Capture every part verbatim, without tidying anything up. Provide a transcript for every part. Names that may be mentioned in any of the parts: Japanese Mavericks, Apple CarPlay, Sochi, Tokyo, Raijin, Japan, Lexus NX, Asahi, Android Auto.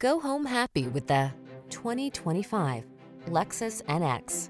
Go home happy with the twenty twenty-five Lexus N X.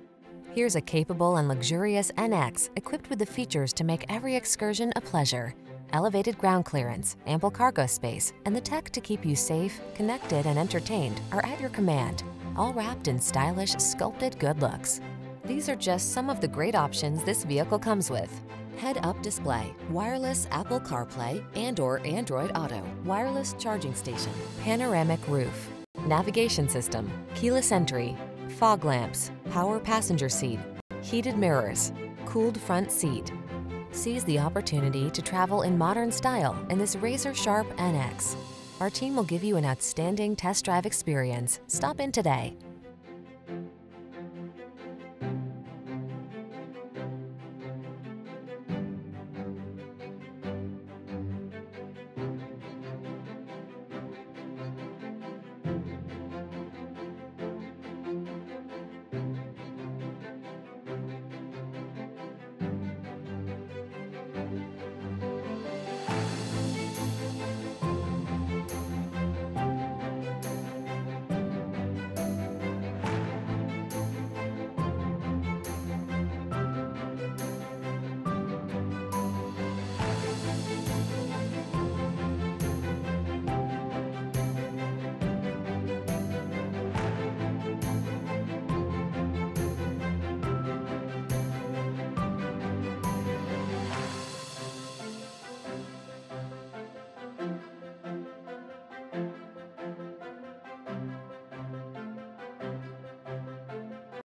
Here's a capable and luxurious N X equipped with the features to make every excursion a pleasure. Elevated ground clearance, ample cargo space, and the tech to keep you safe, connected, and entertained are at your command, all wrapped in stylish, sculpted good looks. These are just some of the great options this vehicle comes with: head-up display, wireless Apple CarPlay and or Android Auto, wireless charging station, panoramic roof, navigation system, keyless entry, fog lamps, power passenger seat, heated mirrors, cooled front seat. Seize the opportunity to travel in modern style in this razor-sharp N X. Our team will give you an outstanding test drive experience. Stop in today.